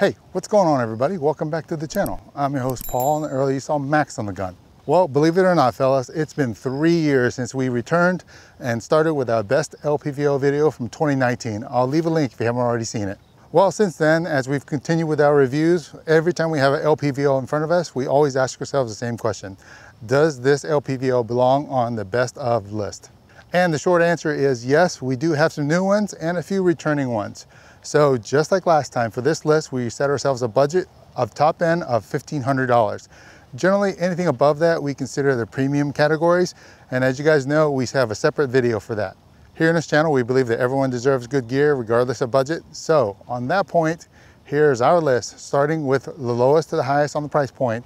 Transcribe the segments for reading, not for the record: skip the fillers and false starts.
Hey, what's going on everybody? Welcome back to the channel. I'm your host Paul, and earlier you saw Max on the gun. Well, believe it or not fellas, it's been 3 years since we returned and started with our best LPVO video from 2019. I'll leave a link if you haven't already seen it. Well, since then, as we've continued with our reviews, every time we have an LPVO in front of us, we always ask ourselves the same question. Does this LPVO belong on the best of list? And the short answer is yes, we do have some new ones and a few returning ones. So just like last time, for this list, we set ourselves a budget of top end of $1,500. Generally, anything above that, we consider the premium categories. And as you guys know, we have a separate video for that. Here in this channel, we believe that everyone deserves good gear regardless of budget. So on that point, here's our list, starting with the lowest to the highest on the price point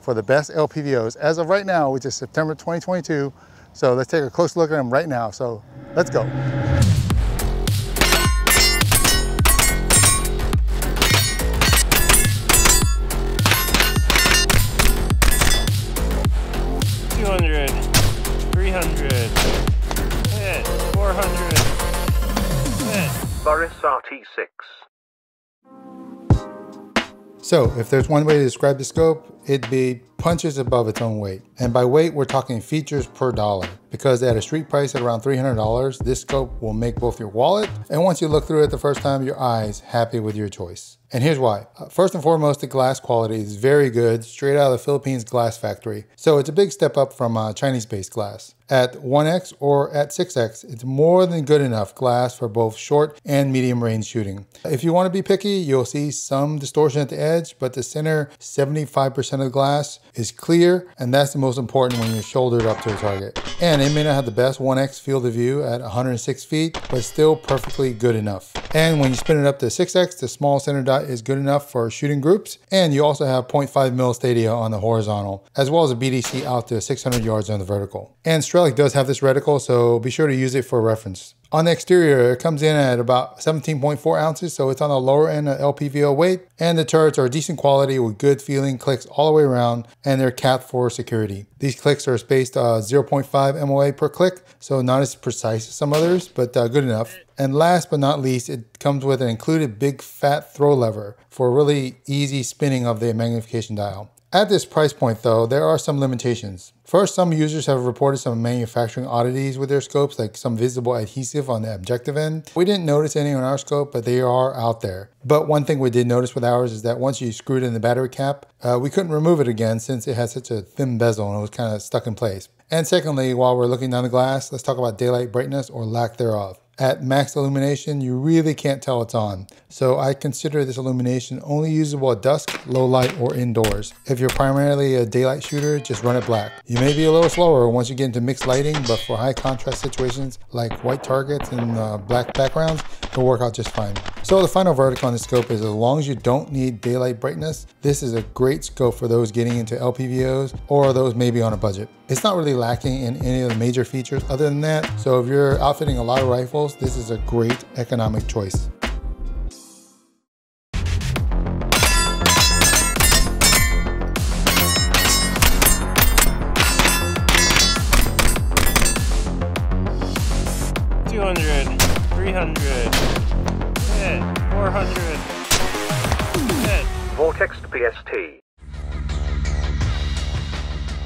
for the best LPVOs as of right now, which is September 2022. So let's take a close look at them right now. So let's go. RT6. So if there's one way to describe the scope, it'd be punches above its own weight. And by weight, we're talking features per dollar, because at a street price at around $300, this scope will make both your wallet and once you look through it the first time, your eyes happy with your choice. And here's why. First and foremost, the glass quality is very good, straight out of the Philippines glass factory. So it's a big step up from Chinese-based glass. At 1X or at 6X, it's more than good enough glass for both short and medium range shooting. If you want to be picky, you'll see some distortion at the edge, but the center 75% of the glass is clear, and that's the most important when you're shouldered up to a target. And it may not have the best 1X field of view at 106 feet, but still perfectly good enough. And when you spin it up to 6X, the small center dot is good enough for shooting groups, and you also have 0.5 mil stadia on the horizontal, as well as a BDC out to 600 yards on the vertical. And Strelok does have this reticle, so be sure to use it for reference. On the exterior, it comes in at about 17.4 ounces, so it's on the lower end of LPVO weight, and the turrets are decent quality with good feeling clicks all the way around, and they're capped for security. These clicks are spaced 0.5 MOA per click, so not as precise as some others, but good enough. And last but not least, it comes with an included big fat throw lever for really easy spinning of the magnification dial. At this price point though, there are some limitations. First, some users have reported some manufacturing oddities with their scopes, like some visible adhesive on the objective end. We didn't notice any on our scope, but they are out there. But one thing we did notice with ours is that once you screwed in the battery cap, we couldn't remove it again since it had such a thin bezel and it was kind of stuck in place. And secondly, while we're looking down the glass, let's talk about daylight brightness or lack thereof. At max illumination, you really can't tell it's on. So I consider this illumination only usable at dusk, low light, or indoors. If you're primarily a daylight shooter, just run it black. You may be a little slower once you get into mixed lighting, but for high contrast situations like white targets and black backgrounds, it'll work out just fine. So the final verdict on the scope is, as long as you don't need daylight brightness, this is a great scope for those getting into LPVOs or those maybe on a budget. It's not really lacking in any of the major features other than that, so if you're outfitting a lot of rifles, this is a great economic choice. Vortex PST.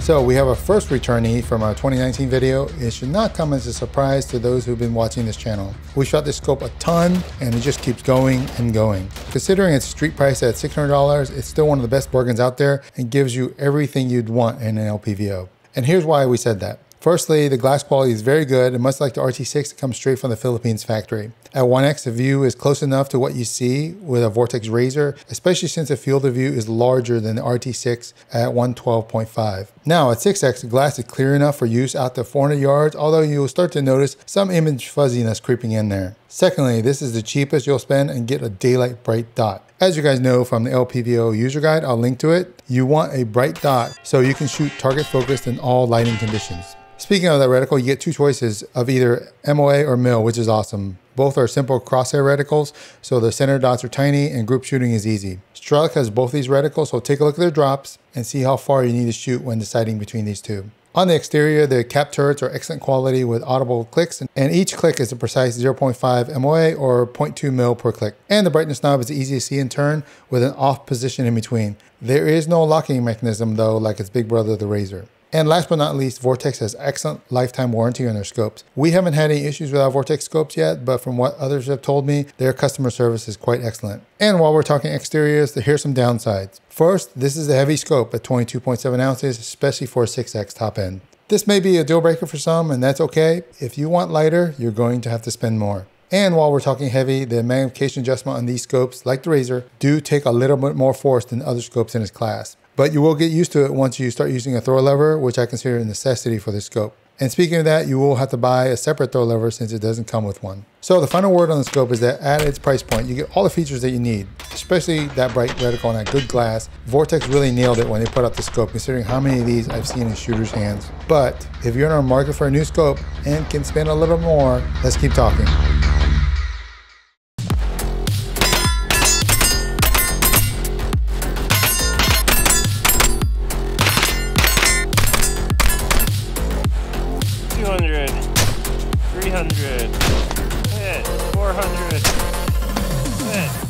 So we have our first returnee from our 2019 video. It should not come as a surprise to those who've been watching this channel. We shot this scope a ton and it just keeps going and going. Considering its street price at $600, it's still one of the best bargains out there and gives you everything you'd want in an LPVO. And here's why we said that. Firstly, the glass quality is very good, and much like the RT6, it comes straight from the Philippines factory. At 1X, the view is close enough to what you see with a Vortex Razor, especially since the field of view is larger than the RT6 at 112.5. Now at 6X, the glass is clear enough for use out to 400 yards, although you'll start to notice some image fuzziness creeping in there. Secondly, this is the cheapest you'll spend and get a daylight bright dot. As you guys know from the LPVO user guide, I'll link to it, you want a bright dot so you can shoot target focused in all lighting conditions. Speaking of that reticle, you get two choices of either MOA or mil, which is awesome. Both are simple crosshair reticles, so the center dots are tiny and group shooting is easy. Strelok has both these reticles, so take a look at their drops and see how far you need to shoot when deciding between these two. On the exterior, the cap turrets are excellent quality with audible clicks, and each click is a precise 0.5 MOA or 0.2 mil per click. And the brightness knob is easy to see and turn with an off position in between. There is no locking mechanism though, like its big brother, the Razor. And last but not least, Vortex has excellent lifetime warranty on their scopes. We haven't had any issues with our Vortex scopes yet, but from what others have told me, their customer service is quite excellent. And while we're talking exteriors, here's some downsides. First, this is a heavy scope at 22.7 ounces, especially for a 6X top end. This may be a deal breaker for some, and that's okay. If you want lighter, you're going to have to spend more. And while we're talking heavy, the magnification adjustment on these scopes, like the Razor, do take a little bit more force than other scopes in its class. But you will get used to it once you start using a throw lever, which I consider a necessity for this scope. And speaking of that, you will have to buy a separate throw lever since it doesn't come with one. So the final word on the scope is that at its price point, you get all the features that you need, especially that bright reticle and that good glass. Vortex really nailed it when they put out the scope, considering how many of these I've seen in shooters' hands. But if you're in our market for a new scope and can spend a little more, let's keep talking.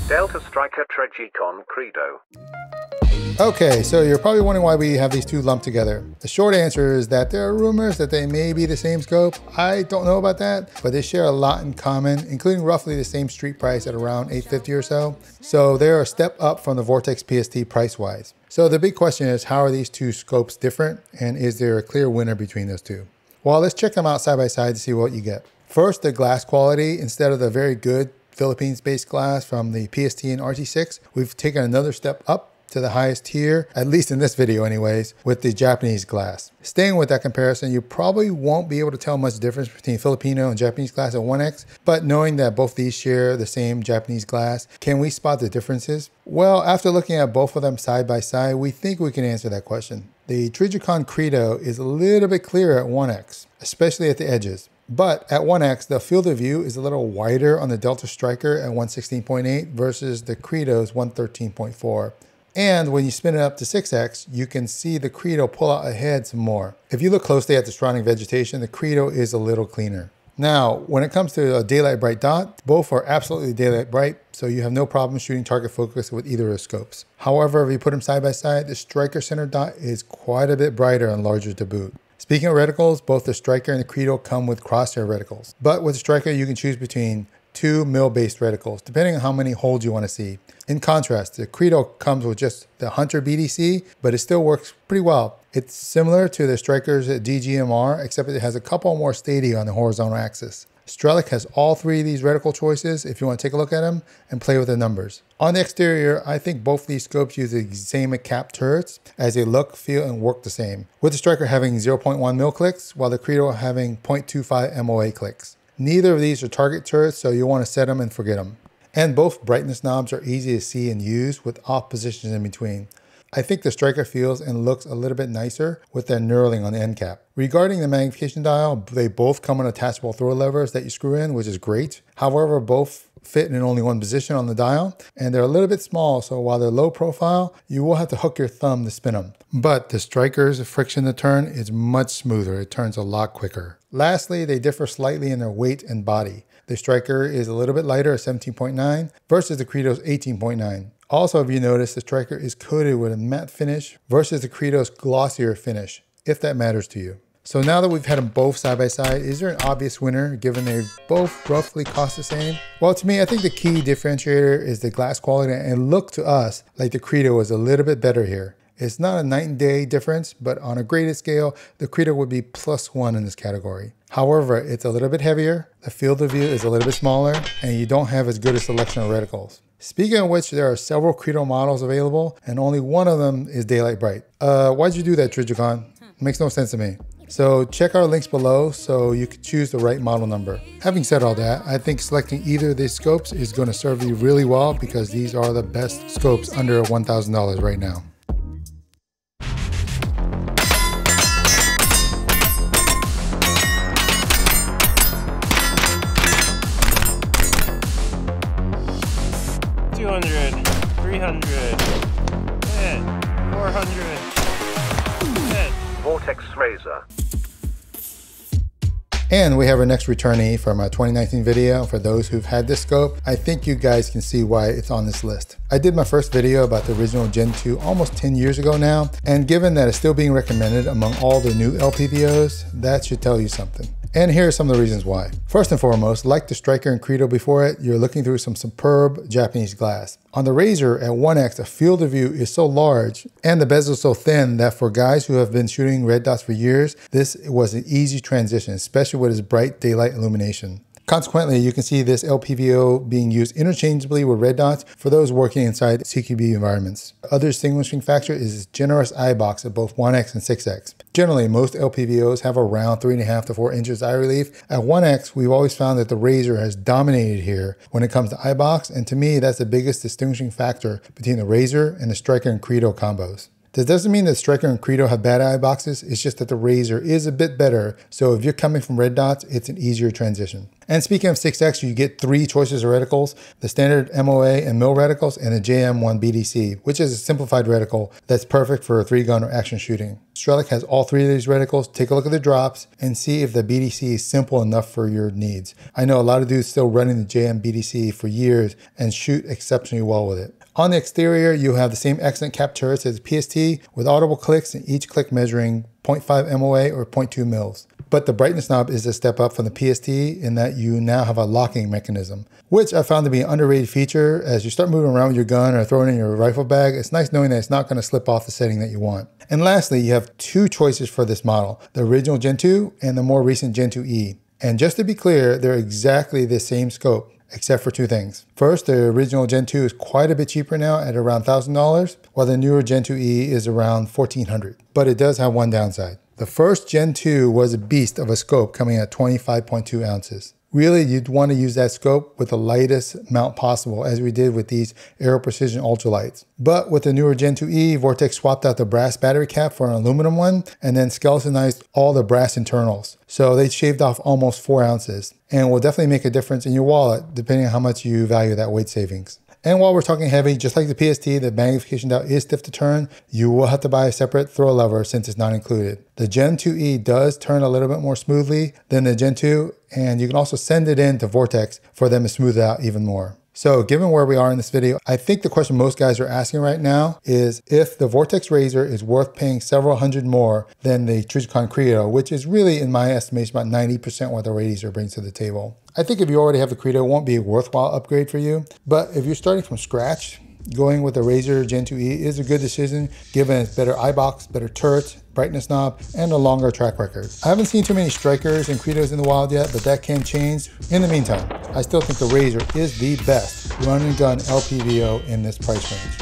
Delta Striker Trijicon Credo. Okay, so you're probably wondering why we have these two lumped together. The short answer is that there are rumors that they may be the same scope. I don't know about that, but they share a lot in common, including roughly the same street price at around $850 or so. So they're a step up from the Vortex PST price-wise. So the big question is, how are these two scopes different? And is there a clear winner between those two? Well, let's check them out side by side to see what you get. First, the glass quality. Instead of the very good Philippines-based glass from the PST and RT6, we've taken another step up to the highest tier, at least in this video anyways, with the Japanese glass. Staying with that comparison, you probably won't be able to tell much difference between Filipino and Japanese glass at 1X, but knowing that both these share the same Japanese glass, can we spot the differences? Well, after looking at both of them side by side, we think we can answer that question. The Trijicon Credo is a little bit clearer at 1X, especially at the edges. But at 1X, the field of view is a little wider on the Delta Striker at 116.8 versus the Credo's 113.4. And when you spin it up to 6X, you can see the Credo pull out ahead some more. If you look closely at the surrounding vegetation, the Credo is a little cleaner. Now, when it comes to a daylight bright dot, both are absolutely daylight bright, so you have no problem shooting target focus with either of the scopes. However, if you put them side by side, the Striker center dot is quite a bit brighter and larger to boot. Speaking of reticles, both the Striker and the Credo come with crosshair reticles. But with the Striker, you can choose between two mil-based reticles, depending on how many holes you want to see. In contrast, the Credo comes with just the Hunter BDC, but it still works pretty well. It's similar to the Striker's DGMR, except it has a couple more stadia on the horizontal axis. Strelok has all three of these reticle choices if you want to take a look at them and play with the numbers. On the exterior, I think both these scopes use the same cap turrets as they look, feel, and work the same, with the Striker having 0.1 mil clicks while the Credo having 0.25 MOA clicks. Neither of these are target turrets, so you'll want to set them and forget them. And both brightness knobs are easy to see and use with off positions in between. I think the Striker feels and looks a little bit nicer with that knurling on the end cap. Regarding the magnification dial, they both come on attachable throw levers that you screw in, which is great. However, both fit in only one position on the dial, and they're a little bit small, so while they're low profile, you will have to hook your thumb to spin them. But the Striker's friction to turn is much smoother. It turns a lot quicker. Lastly, they differ slightly in their weight and body. The Striker is a little bit lighter at 17.9 versus the Credo's 18.9. Also, if you notice, the Striker is coated with a matte finish versus the Credo's glossier finish, if that matters to you. So now that we've had them both side by side, is there an obvious winner given they both roughly cost the same? Well, to me, I think the key differentiator is the glass quality, and it looked to us like the Credo was a little bit better here. It's not a night and day difference, but on a graded scale, the Credo would be +1 in this category. However, it's a little bit heavier, the field of view is a little bit smaller, and you don't have as good a selection of reticles. Speaking of which, there are several Credo models available, and only one of them is daylight bright. Why'd you do that, Trijicon? Makes no sense to me. So check our links below so you can choose the right model number. Having said all that, I think selecting either of these scopes is going to serve you really well because these are the best scopes under $1,000 right now. Vortex Razor. And we have our next returnee from our 2019 video. For those who've had this scope, I think you guys can see why it's on this list. I did my first video about the original Gen 2 almost 10 years ago now, and given that it's still being recommended among all the new LPVOs, that should tell you something. And here are some of the reasons why. First and foremost, like the Striker and Credo before it, you're looking through some superb Japanese glass. On the Razor at 1X, the field of view is so large and the bezel so thin that for guys who have been shooting red dots for years, this was an easy transition, especially with its bright daylight illumination. Consequently, you can see this LPVO being used interchangeably with red dots for those working inside CQB environments. Other distinguishing factor is its generous eye box at both 1X and 6X. Generally, most LPVOs have around 3.5 to 4 inches eye relief. At 1X, we've always found that the Razor has dominated here when it comes to eye box, and to me, that's the biggest distinguishing factor between the Razor and the Striker and Credo combos. This doesn't mean that Striker and Credo have bad eye boxes, it's just that the Razor is a bit better, so if you're coming from red dots, it's an easier transition. And speaking of 6X, you get 3 choices of reticles, the standard MOA and mil reticles, and the JM-1 BDC, which is a simplified reticle that's perfect for 3-gun or action shooting. Strelok has all 3 of these reticles. Take a look at the drops and see if the BDC is simple enough for your needs. I know a lot of dudes still running the JM BDC for years and shoot exceptionally well with it. On the exterior, you have the same excellent cap turrets as PST with audible clicks and each click measuring 0.5 MOA or 0.2 mils. But the brightness knob is a step up from the PST in that you now have a locking mechanism, which I found to be an underrated feature. As you start moving around with your gun or throwing it in your rifle bag, it's nice knowing that it's not going to slip off the setting that you want. And lastly, you have 2 choices for this model, the original Gen 2 and the more recent Gen 2E. And just to be clear, they're exactly the same scope, except for 2 things. First, the original Gen 2 is quite a bit cheaper now at around $1,000, while the newer Gen 2E is around $1,400. But it does have one downside. The first Gen 2 was a beast of a scope coming at 25.2 ounces. Really, you'd want to use that scope with the lightest mount possible, as we did with these Aero Precision ultralights. But with the newer Gen 2E, Vortex swapped out the brass battery cap for an aluminum one, and then skeletonized all the brass internals. So they shaved off almost 4 ounces, and will definitely make a difference in your wallet, depending on how much you value that weight savings. And while we're talking heavy, just like the PST, the magnification dial is stiff to turn. You will have to buy a separate throw lever since it's not included. The Gen 2E does turn a little bit more smoothly than the Gen 2, and you can also send it in to Vortex for them to smooth it out even more. So given where we are in this video, I think the question most guys are asking right now is if the Vortex Razor is worth paying several hundred more than the Trijicon Credo, which is really, in my estimation, about 90% what the Razor brings to the table. I think if you already have the Credo, it won't be a worthwhile upgrade for you. But if you're starting from scratch, going with the Razor Gen 2E is a good decision given its better eye box, better turret, brightness knob, and a longer track record. I haven't seen too many Strikers and Credos in the wild yet, but that can change. In the meantime, I still think the Razor is the best run and gun LPVO in this price range.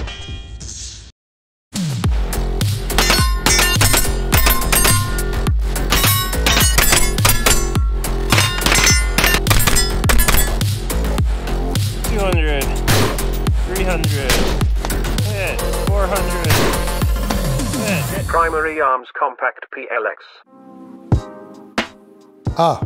Primary Arms Compact PLX.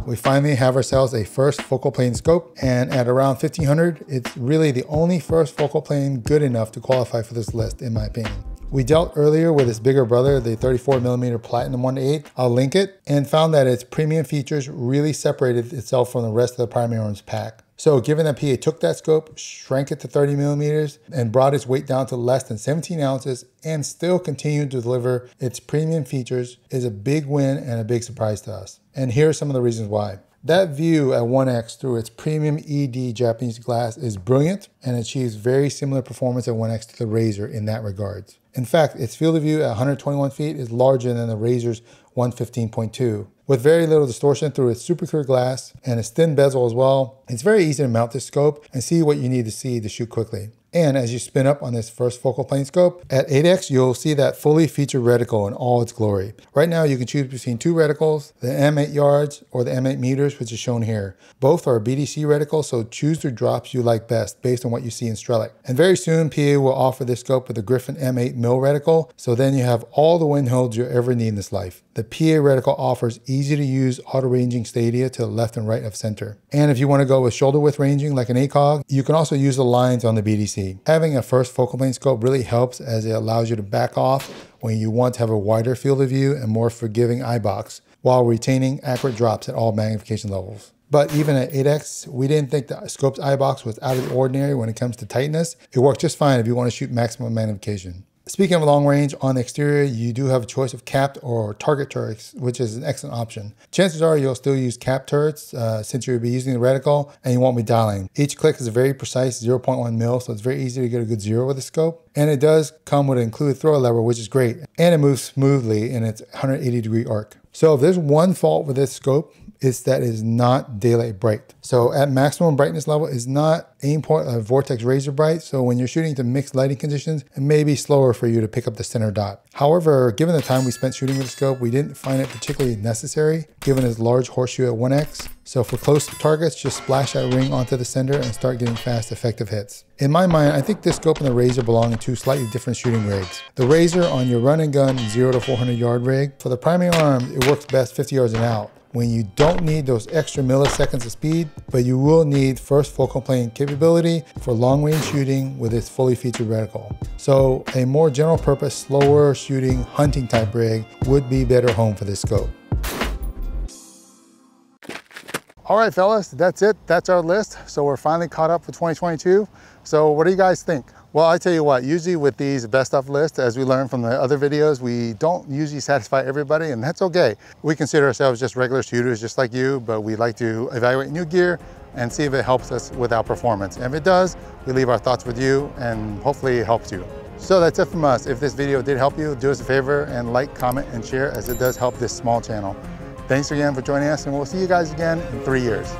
We finally have ourselves a first focal plane scope, and at around $1,500, it's really the only first focal plane good enough to qualify for this list, in my opinion. We dealt earlier with its bigger brother, the 34mm Platinum 1/8, I'll link it, and found that its premium features really separated itself from the rest of the Primary Arms pack. So given that PA took that scope, shrank it to 30mm, and brought its weight down to less than 17 ounces and still continued to deliver its premium features is a big win and a big surprise to us. And here are some of the reasons why. That view at 1X through its premium ED Japanese glass is brilliant and achieves very similar performance at 1X to the Razor in that regard. In fact, its field of view at 121 feet is larger than the Razor's 115.2. With very little distortion through its super clear glass and its thin bezel as well, it's very easy to mount this scope and see what you need to see to shoot quickly. And as you spin up on this first focal plane scope, at 8X, you'll see that fully featured reticle in all its glory. Right now, you can choose between 2 reticles, the M8 yards or the M8 meters, which is shown here. Both are BDC reticles, so choose the drops you like best based on what you see in Strelok. And very soon, PA will offer this scope with the Griffin M8 mil reticle, so then you have all the wind holds you'll ever need in this life. The PA reticle offers easy to use auto ranging stadia to the left and right of center. And if you want to go with shoulder width ranging like an ACOG, you can also use the lines on the BDC. PST. Having a first focal plane scope really helps as it allows you to back off when you want to have a wider field of view and more forgiving eye box, while retaining accurate drops at all magnification levels. But even at 8X, we didn't think the scope's eye box was out of the ordinary when it comes to tightness. It worked just fine if you want to shoot maximum magnification. Speaking of long range, on the exterior, you do have a choice of capped or target turrets, which is an excellent option. Chances are you'll still use capped turrets since you'll be using the reticle and you won't be dialing. Each click is a very precise 0.1 mil, so it's very easy to get a good zero with the scope. And it does come with an included throw lever, which is great. And it moves smoothly in its 180-degree arc. So if there's one fault with this scope, it's that it's not daylight bright. So at maximum brightness level, it's not aim point of Vortex Razor bright. So when you're shooting to mixed lighting conditions, it may be slower for you to pick up the center dot. However, given the time we spent shooting with the scope, we didn't find it particularly necessary given its large horseshoe at 1X. So for close targets, just splash that ring onto the sender and start getting fast, effective hits. In my mind, I think this scope and the Razor belong in two slightly different shooting rigs. The Razor on your run and gun 0 to 400 yard rig. For the Primary Arms, it works best 50 yards and out, when you don't need those extra milliseconds of speed, but you will need first focal plane capability for long range shooting with its fully featured reticle. So a more general purpose, slower shooting, hunting type rig would be better home for this scope. All right, fellas, that's it. That's our list. So we're finally caught up for 2022. So what do you guys think? Well, I tell you what, usually with these best of lists, as we learned from the other videos, we don't usually satisfy everybody, and that's okay. We consider ourselves just regular shooters, just like you, but we like to evaluate new gear and see if it helps us with our performance. And if it does, we leave our thoughts with you, and hopefully it helps you. So that's it from us. If this video did help you, do us a favor and like, comment, and share, as it does help this small channel. Thanks again for joining us, and we'll see you guys again in 3 years.